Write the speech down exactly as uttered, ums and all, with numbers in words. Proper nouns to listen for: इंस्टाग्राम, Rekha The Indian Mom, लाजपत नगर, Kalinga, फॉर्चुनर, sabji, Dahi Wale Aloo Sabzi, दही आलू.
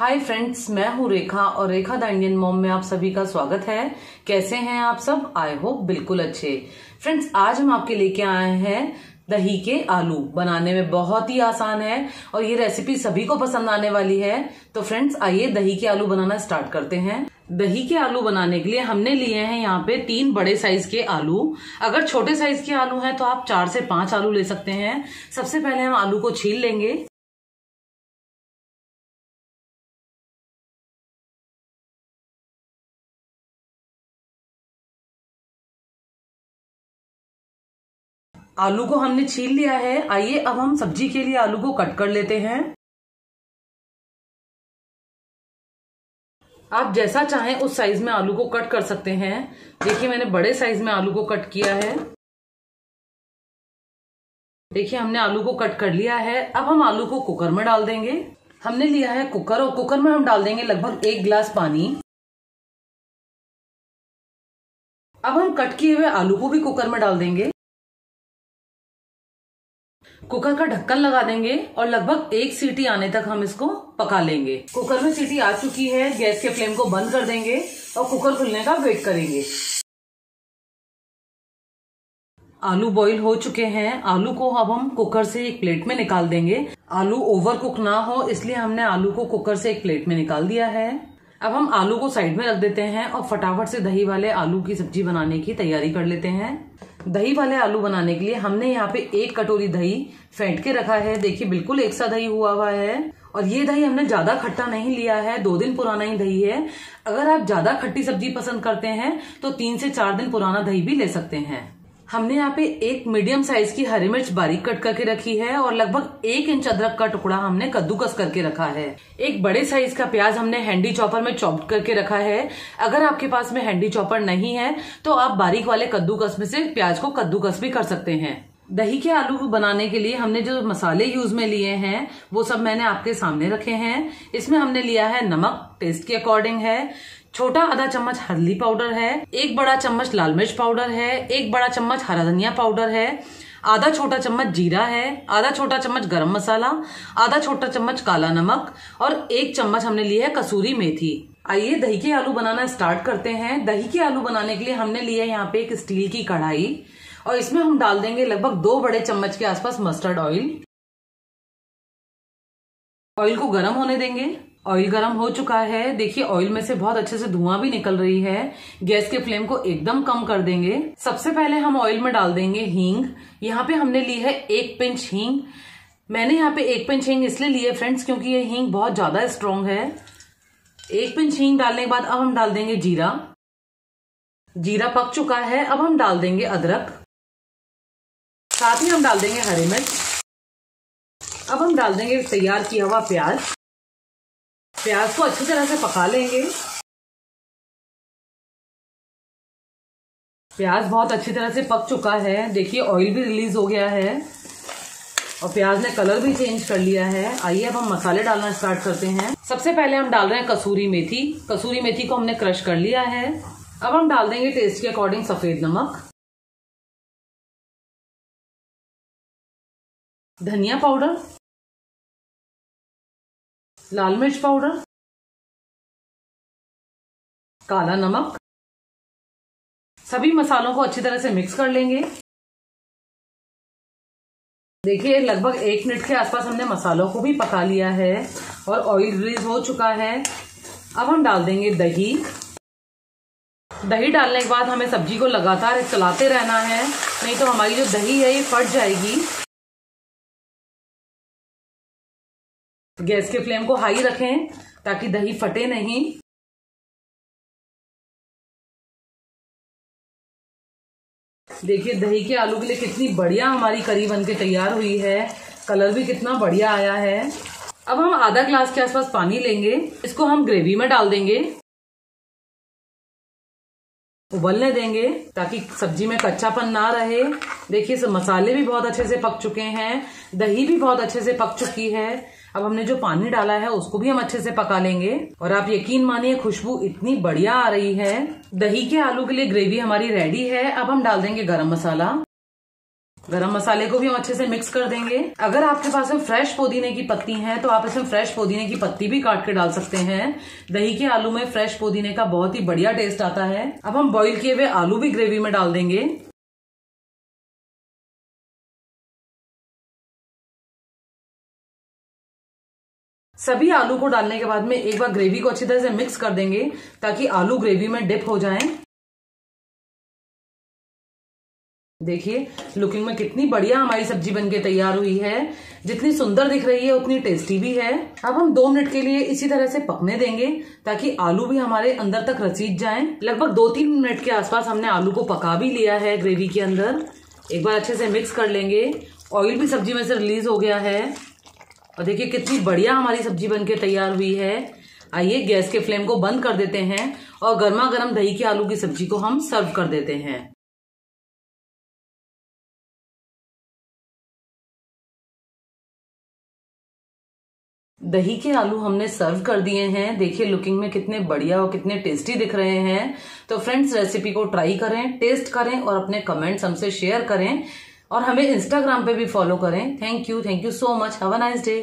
Hi friends, मैं हूँ रेखा और रेखा द इंडियन मॉम में आप सभी का स्वागत है। कैसे हैं आप सब? आई होप बिल्कुल अच्छे। फ्रेंड्स, आज हम आपके लेके आए हैं दही के आलू। बनाने में बहुत ही आसान है और ये रेसिपी सभी को पसंद आने वाली है। तो फ्रेंड्स, आइए दही के आलू बनाना स्टार्ट करते हैं। दही के आलू बनाने के लिए हमने लिए हैं यहाँ पे तीन बड़े साइज के आलू। अगर छोटे साइज के आलू हैं तो आप चार से पांच आलू ले सकते हैं। सबसे पहले हम आलू को छील लेंगे। आलू को हमने छील लिया है। आइए अब हम सब्जी के लिए आलू को कट कर लेते हैं। आप जैसा चाहें उस साइज में आलू को कट कर सकते हैं। देखिए, मैंने बड़े साइज में आलू को कट किया है। देखिए, हमने आलू को कट कर लिया है। अब हम आलू को कुकर में डाल देंगे। हमने लिया है कुकर और कुकर में हम डाल देंगे लगभग एक गिलास पानी। अब हम कट किए हुए आलू को भी कुकर में डाल देंगे। कुकर का ढक्कन लगा देंगे और लगभग एक सीटी आने तक हम इसको पका लेंगे। कुकर में सीटी आ चुकी है। गैस के फ्लेम को बंद कर देंगे और कुकर खुलने का वेट करेंगे। आलू बॉईल हो चुके हैं। आलू को अब हम कुकर से एक प्लेट में निकाल देंगे। आलू ओवर कुक ना हो इसलिए हमने आलू को कुकर से एक प्लेट में निकाल दिया है। अब हम आलू को साइड में रख देते हैं और फटाफट से दही वाले आलू की सब्जी बनाने की तैयारी कर लेते हैं। दही वाले आलू बनाने के लिए हमने यहाँ पे एक कटोरी दही फेंट के रखा है। देखिए, बिल्कुल एक सा दही हुआ हुआ है और ये दही हमने ज्यादा खट्टा नहीं लिया है। दो दिन पुराना ही दही है। अगर आप ज्यादा खट्टी सब्जी पसंद करते हैं तो तीन से चार दिन पुराना दही भी ले सकते हैं। हमने यहाँ पे एक मीडियम साइज की हरी मिर्च बारीक कट करके रखी है और लगभग एक इंच अदरक का टुकड़ा हमने कद्दूकस करके रखा है। एक बड़े साइज का प्याज हमने हैंडी चॉपर में चॉप करके रखा है। अगर आपके पास में हैंडी चॉपर नहीं है तो आप बारीक वाले कद्दूकस में से प्याज को कद्दूकस भी कर सकते हैं। दही के आलू बनाने के लिए हमने जो मसाले यूज में लिए हैं वो सब मैंने आपके सामने रखे हैं। इसमें हमने लिया है नमक, टेस्ट के अकॉर्डिंग है। छोटा आधा चम्मच हल्दी पाउडर है, एक बड़ा चम्मच लाल मिर्च पाउडर है, एक बड़ा चम्मच हरा धनिया पाउडर है, आधा छोटा चम्मच जीरा है, आधा छोटा चम्मच गरम मसाला, आधा छोटा चम्मच काला नमक और एक चम्मच हमने लिया है कसूरी मेथी। आइए दही के आलू बनाना स्टार्ट करते हैं। दही के आलू बनाने के लिए हमने लिया है यहाँ पे एक स्टील की कढ़ाई और इसमें हम डाल देंगे लगभग दो बड़े चम्मच के आसपास मस्टर्ड ऑयल। ऑयल को गर्म होने देंगे। ऑयल गर्म हो चुका है। देखिए, ऑयल में से बहुत अच्छे से धुआं भी निकल रही है। गैस के फ्लेम को एकदम कम कर देंगे। सबसे पहले हम ऑयल में डाल देंगे हींग। यहाँ पे हमने ली है एक पिंच हींग। मैंने यहाँ पे एक पिंच हींग इसलिए ली है फ्रेंड्स क्योंकि ये हींग बहुत ज्यादा स्ट्रॉन्ग है। एक पिंच हींग डालने के बाद अब हम डाल देंगे जीरा। जीरा पक चुका है। अब हम डाल देंगे अदरक, साथ ही हम डाल देंगे हरी मिर्च। अब हम डाल देंगे तैयार किया हुआ प्याज। प्याज को अच्छी तरह से पका लेंगे। प्याज बहुत अच्छी तरह से पक चुका है। देखिए, ऑयल भी रिलीज हो गया है और प्याज ने कलर भी चेंज कर लिया है। आइए अब हम मसाले डालना स्टार्ट करते हैं। सबसे पहले हम डाल रहे हैं कसूरी मेथी। कसूरी मेथी को हमने क्रश कर लिया है। अब हम डाल देंगे टेस्ट के अकॉर्डिंग सफेद नमक, धनिया पाउडर, लाल मिर्च पाउडर, काला नमक। सभी मसालों को अच्छी तरह से मिक्स कर लेंगे। देखिए, लगभग एक मिनट के आसपास हमने मसालों को भी पका लिया है और ऑयल रिलीज हो चुका है। अब हम डाल देंगे दही। दही डालने के बाद हमें सब्जी को लगातार चलाते रहना है, नहीं तो हमारी जो दही है ये फट जाएगी। गैस के फ्लेम को हाई रखें ताकि दही फटे नहीं। देखिए, दही के आलू के लिए कितनी बढ़िया हमारी करी बनके तैयार हुई है। कलर भी कितना बढ़िया आया है। अब हम आधा ग्लास के आसपास पानी लेंगे। इसको हम ग्रेवी में डाल देंगे। उबलने देंगे ताकि सब्जी में कच्चापन ना रहे। देखिए, सब मसाले भी बहुत अच्छे से पक चुके हैं, दही भी बहुत अच्छे से पक चुकी है। अब हमने जो पानी डाला है उसको भी हम अच्छे से पका लेंगे और आप यकीन मानिए खुशबू इतनी बढ़िया आ रही है। दही के आलू के लिए ग्रेवी हमारी रेडी है। अब हम डाल देंगे गरम मसाला। गरम मसाले को भी हम अच्छे से मिक्स कर देंगे। अगर आपके पास में फ्रेश पुदीने की पत्ती है तो आप इसमें फ्रेश पुदीने की पत्ती भी काट के डाल सकते हैं। दही के आलू में फ्रेश पुदीने का बहुत ही बढ़िया टेस्ट आता है। अब हम बॉईल किए हुए आलू भी ग्रेवी में डाल देंगे। सभी आलू को डालने के बाद में एक बार ग्रेवी को अच्छी तरह से मिक्स कर देंगे ताकि आलू ग्रेवी में डिप हो जाएं। देखिए लुकिंग में कितनी बढ़िया हमारी सब्जी बनके तैयार हुई है। जितनी सुंदर दिख रही है उतनी टेस्टी भी है। अब हम दो मिनट के लिए इसी तरह से पकने देंगे ताकि आलू भी हमारे अंदर तक रसीद जाएं। लगभग दो तीन मिनट के आसपास हमने आलू को पका भी लिया है ग्रेवी के अंदर। एक बार अच्छे से मिक्स कर लेंगे। ऑयल भी सब्जी में से रिलीज हो गया है और देखिए कितनी बढ़िया हमारी सब्जी बनके तैयार हुई है। आइए गैस के फ्लेम को बंद कर देते हैं और गर्मा गर्म दही के आलू की सब्जी को हम सर्व कर देते हैं। दही के आलू हमने सर्व कर दिए हैं। देखिए लुकिंग में कितने बढ़िया और कितने टेस्टी दिख रहे हैं। तो फ्रेंड्स रेसिपी को ट्राई करें, टेस्ट करें और अपने कमेंट्स हमसे शेयर करें और हमें इंस्टाग्राम पे भी फॉलो करें। Thank you thank you so much. Have a nice day.